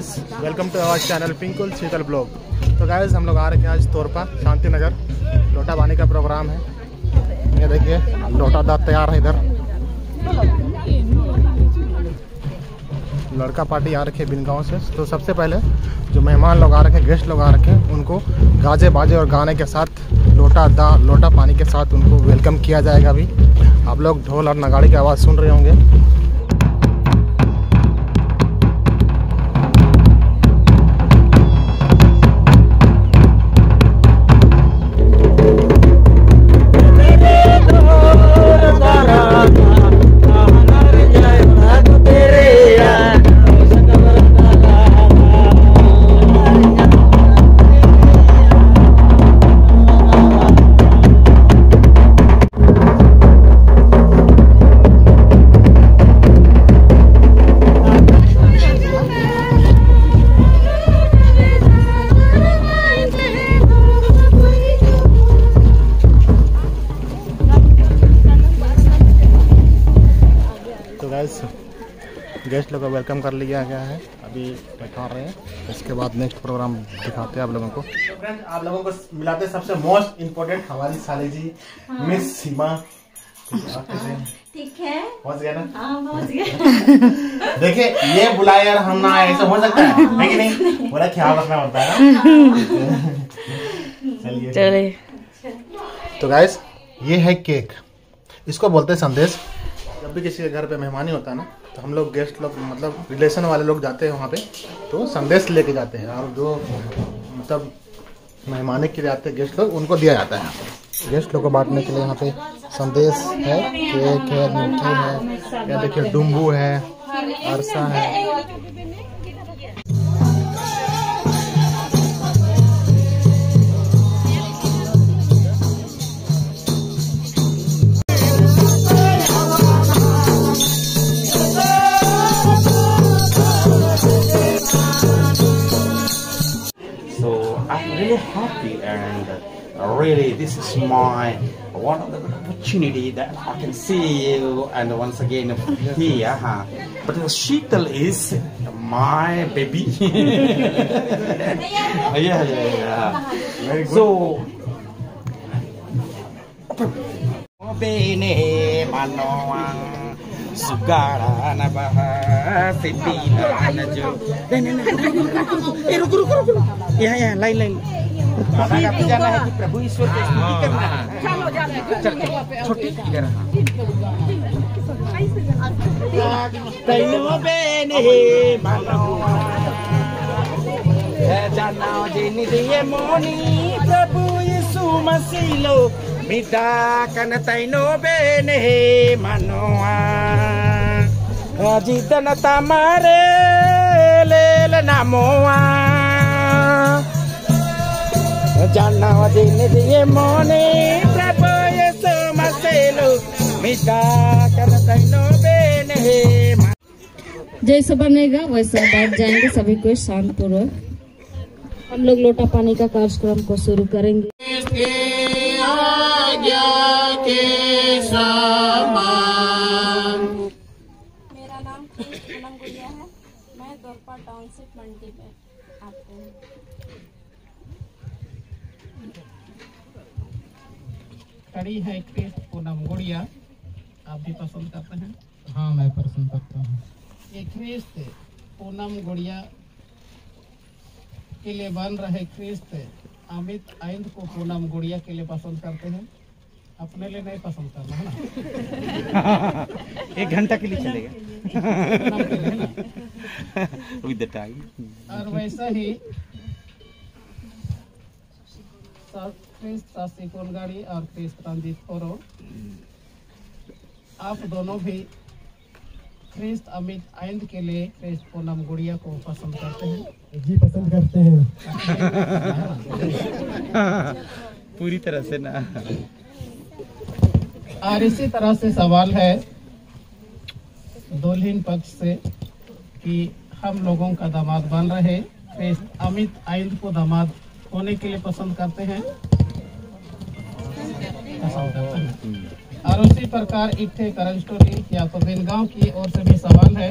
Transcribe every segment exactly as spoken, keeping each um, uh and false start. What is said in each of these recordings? Guys, welcome to our channel Pinkul Sheetal blog. तो guys हम लोग आ रहे हैं आज तोरपा शांति नगर, लोटा पानी का प्रोग्राम है। ये देखिए लोटा दांत तैयार है, इधर लड़का पार्टी आ रखे बिन गाँव से। तो सबसे पहले जो मेहमान लोग आ रखे, गेस्ट लोग आ रखे, उनको गाजे बाजे और गाने के साथ लोटा दा लोटा पानी के साथ उनको वेलकम किया जाएगा। अभी आप लोग ढोल और नगाड़ी की आवाज़ सुन रहे होंगे। गेस्ट लोग को वेलकम कर लिया गया है, अभी बैठा रहे हैं। इसके बाद नेक्स्ट प्रोग्राम दिखाते हैं आप लोगों को। फ्रेंड्स आप लोगों को मिलाते हैं सबसे मोस्ट इम्पोर्टेंट हमारी साले जी मिस सीमा। ठीक है, पहुंच गया ना? हाँ पहुंच गया। देखिए ये बुलाए यार, हम ना ऐसा हो सकता है कि नहीं, बड़ा ख्याल रखना पड़ता है। चलिए तो गाइस ये है केक, इसको बोलते हैं संदेश। जब भी किसी के घर पे मेहमानी होता है ना, तो हम लोग गेस्ट लोग मतलब रिलेशन वाले लोग जाते हैं वहाँ पे, तो संदेश लेके जाते हैं। और जो मतलब मेहमानी के लिए आते हैं गेस्ट लोग, उनको दिया जाता है। गेस्ट लोग को बांटने के लिए यहाँ पे संदेश है, केक है, मिठाई है, या देखिए डुम्बू है, अरसा है। Really happy, and really this is my one of the good opportunity that I can see you and once again here. Huh? But the Sheetal is my baby. yeah, yeah, yeah. Very good. So. Sugara na baha fitina na jo. Eh ruko ruko ruko. Ya ya lain lain. Hamaरा जाना है कि प्रभु ईश्वर की स्तुति करना है। चलो जाना है। छोटी इधर हां। तैनो बेने मानो। है जाना जिनी दिए मोनी प्रभु यीशु मसीह लो। मिटा कन तैनो बेने मानो। जीतन तमारे लेल नामोआ जाना दिन दिए मोने प्रभु यीशु मसीह मिटा कर तैनो बेने। जैसा बनेगा वैसा बैठ जाएंगे सभी को शांतपूर्वक। हम लोग लोटा पानी का कार्यक्रम को शुरू करेंगे। के आज्ञा के समान तोरपा टाउन से मंडी में आते हैं। कड़ी है एक पूनम गुड़िया, आप भी पसंद करते हैं? हाँ मैं पसंद करता हूँ। ये क्रिस्त पूनम गुड़िया के लिए बन रहे क्रिस्त अमित आइंद को पूनम गुड़िया के लिए पसंद करते हैं, अपने लिए नहीं पसंद करना है ना। एक घंटा के लिए चलेगा विद द टाइम। और वैसा ही शशि कोलगाड़ी और क्रिस्ट रंजीत कोरो, आप दोनों भी क्रिस्ट अमित आइंद के लिए क्रिस्ट पूनम गुड़िया को पसंद करते हैं? जी पसंद करते हैं पूरी तरह से ना। और इसी तरह से सवाल है दुल्हन पक्ष से कि हम लोगों का दामाद बन रहे क्रिस्ट अमित आइंद को दामाद होने के लिए पसंद करते हैं? और उसी प्रकार इथे करंट स्टोरी या तो बिनगांव की ओर से भी सवाल है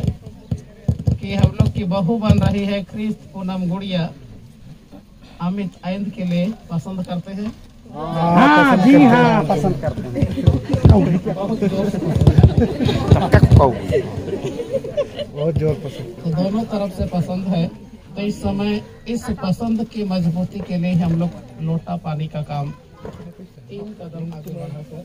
कि हम लोग की बहू बन रही है क्रिस्त पूनम गुड़िया, अमित आइंद के लिए पसंद करते हैं। हाँ जी हाँ, पसंद करते हैं बहुत जोर से, बहुत जोर पसंद, दोनों तरफ से पसंद है। तो इस समय इस पसंद की मजबूती के लिए हम लोग लोटा पानी का काम तीन कदम आगे बढ़ाकर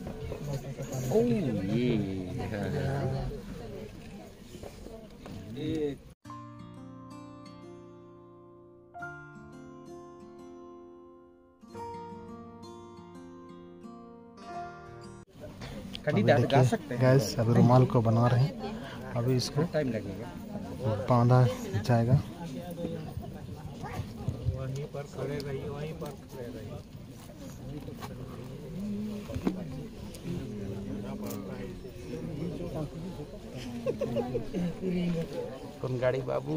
गा सकते हैं। गैस अभी रुमाल को बना रहे हैं, अभी इसको टाइम लगेगा, बांधा जाएगा। वहीं पर खड़े रहिए, वहीं पर खड़े रहिए। कौन गाड़ी बाबू,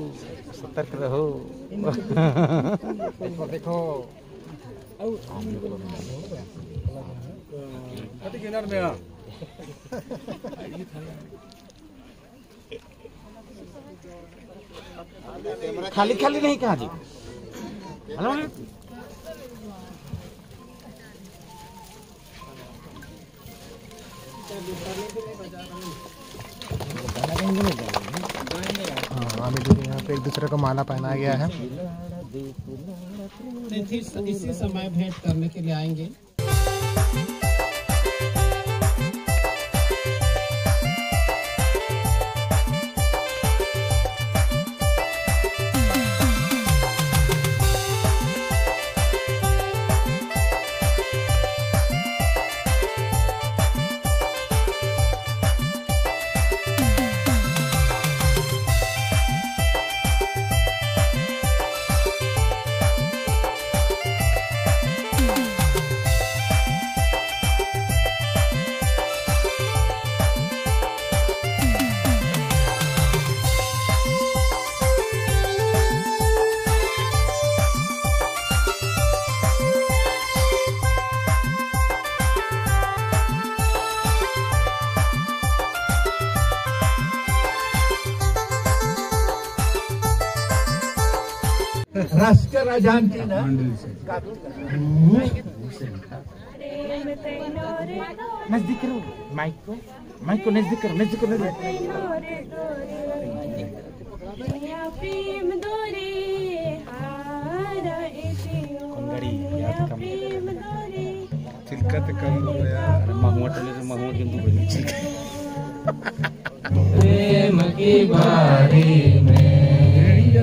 सतर्क रहो। देखो देखो में खाली खाली नहीं कहा जी। हेलो हाँ, यहाँ पे एक दूसरे को माला पहनाया गया है। इसी समय भेंट करने के लिए आएंगे। राष्ट्र राजधानी ना नजदीक करो, माइक को माइक को नजदीक करो, नजदीक करो। चिल्का तो कम हो गया, महुआ टोले से महुआ किंतु बनी चिल्का। प्रेम की बारी में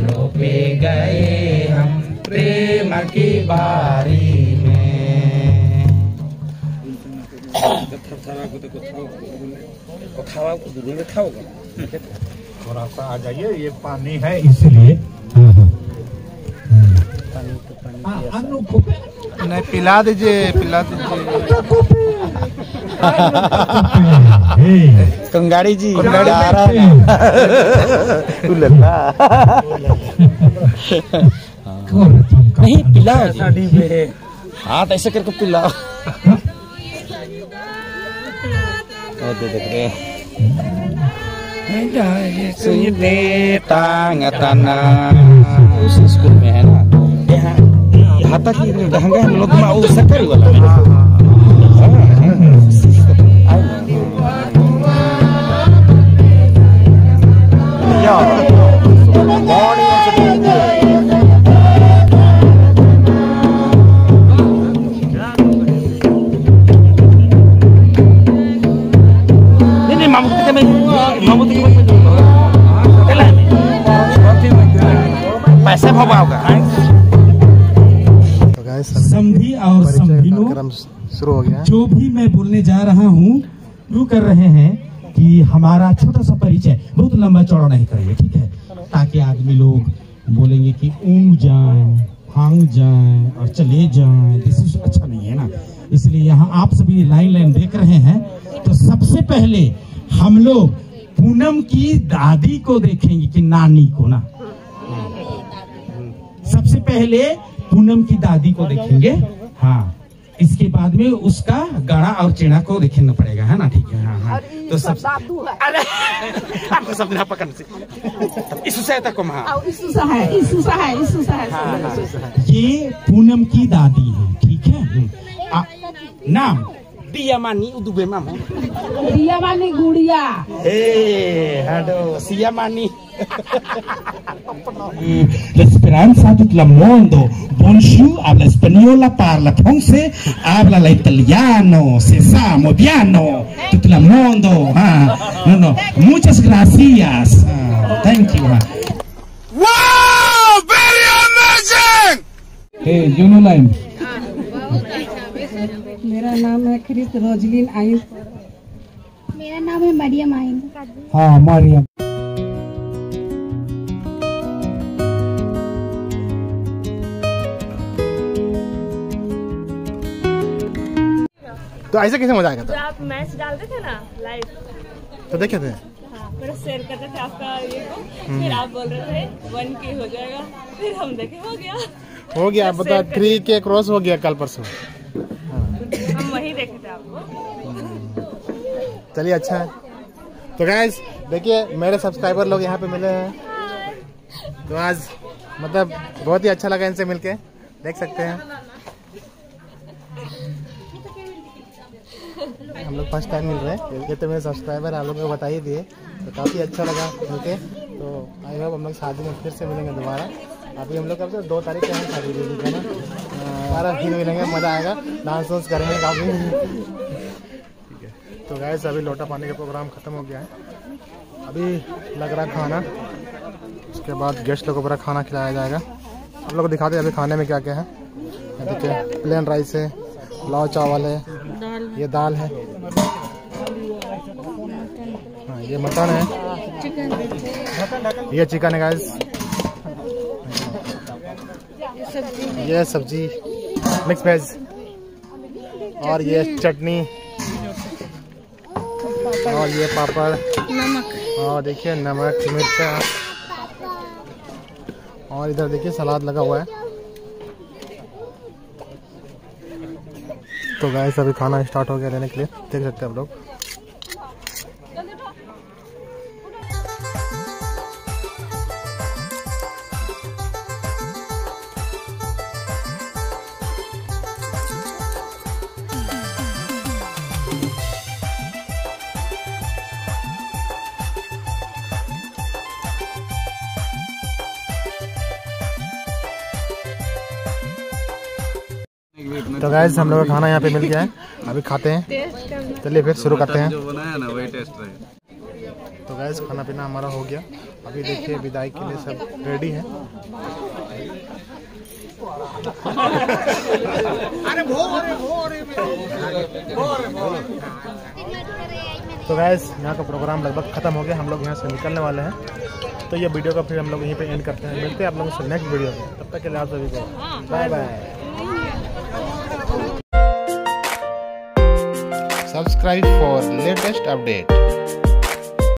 रोपे गए हम, प्रेम की बारी में थोड़ा सा आ जाइए, ये पानी है इसलिए नहीं। पिला दीजिए, पिला दीजिए कंगाड़ी जी, कंगाड़ी आ रहा है। उल्ला नहीं पिलाओ साड़ी में, हाँ ऐसे करके पिलाओ। उस स्कूल में है ना, यहाँ यहाँ तक दहंगा हम लोग में, वो सरकारी वाला पैसे भवा होगा। समझी और समझिलो शुरू हो गया। जो भी मैं बोलने जा रहा हूँ, शुरू कर रहे हैं कि हमारा छोटा सा परिचय, बहुत लंबा चौड़ा नहीं करेंगे, ठीक है, ताकि आदमी लोग बोलेंगे कि ऊँग जाए, हांग जाए और चले जाए, इसी अच्छा नहीं है ना। इसलिए यहाँ आप सभी लाइन लाइन देख रहे हैं। तो सबसे पहले हम लोग पूनम की दादी को देखेंगे कि नानी को ना, सबसे पहले पूनम की दादी को देखेंगे। हाँ इसके बाद में उसका गाढ़ा और चेड़ा को देखना पड़ेगा, है ना? ठीक है। हाँ हाँ, तो सब अरे आपको समझना पकड़ से इसुसा तक हम हाँ इसुसा है इसुसा है इसुसा है। ये पूनम की दादी है, ठीक है। नाम सियामानी उदुबे मामो सियामानी गुड़िया हे हेलो सियामानी l'esperanza tutto il mondo bonjour habla spagnola parla francese habla l'italiano se siamo piano tutto il mondo ah no no muchas gracias ah, thank you ah. Wow very amazing hey you know name मेरा नाम है Chris Roslin आइन। मेरा नाम है मरियम आइन। हाँ मरियम। तो ऐसे कैसे मजा आएगा? तो आप मैच डालते थे ना लाइव, तो देखे थे? हाँ, फिर शेयर करते थे आपका ये को, फिर आप बोल रहे थे वन के हो जाएगा, फिर हम देखे हो गया हो गया बता थ्री के क्रॉस हो गया कल परसों। हम वही देखे थे आपको। चलिए अच्छा है। तो गाइस देखिए मेरे सब्सक्राइबर लोग यहाँ पे मिले हैं, तो आज मतलब बहुत ही अच्छा लगा इनसे मिलके, देख सकते हैं हम लोग फर्स्ट टाइम मिल रहे हैं। ये तो मेरे सब्सक्राइबर आप लोग को बता ही दिए, तो काफ़ी अच्छा लगा मिलके। तो आई होप हम लोग शादी में फिर से मिलेंगे दोबारा। अभी हम लोग कब से दो तारीख के हैं शादी है ना, सारा दिन मिलेंगे, मज़ा आएगा, डांस वांस करेंगे काफ़ी, ठीक है। तो गाइस अभी लोटा पानी का प्रोग्राम ख़त्म हो गया है, अभी लग रहा खाना, उसके बाद गेस्ट लोगों को पूरा खाना खिलाया जाएगा। हम लोग दिखाते हैं अभी खाने में क्या क्या है। देखिए प्लेन राइस है, पुलाव चावल है, ये दाल है, हाँ ये मटन है, ये चिकन है गाइस, ये सब्जी मिक्स वेज, और ये चटनी, और ये पापड़, नमक, और देखिए नमक मिर्च, और इधर देखिए सलाद लगा हुआ है। तो गाइस अभी खाना स्टार्ट हो गया लेने के लिए, देख सकते हैं आप लोग। तो गाइस हम लोग का खाना यहाँ पे मिल गया है, अभी खाते हैं, चलिए फिर शुरू करते हैं। तो गाइस खाना पीना हमारा हो गया, अभी देखिए विदाई के लिए सब रेडी है। तो गाइस यहाँ का प्रोग्राम लगभग खत्म हो गया, हम लोग यहाँ से निकलने वाले हैं। तो ये वीडियो का फिर हम लोग यहीं पे एंड करते हैं, मिलते हैं आप लोगों से नेक्स्ट वीडियो में, तब तक के लिए आप सभी को bye bye. Subscribe for latest update.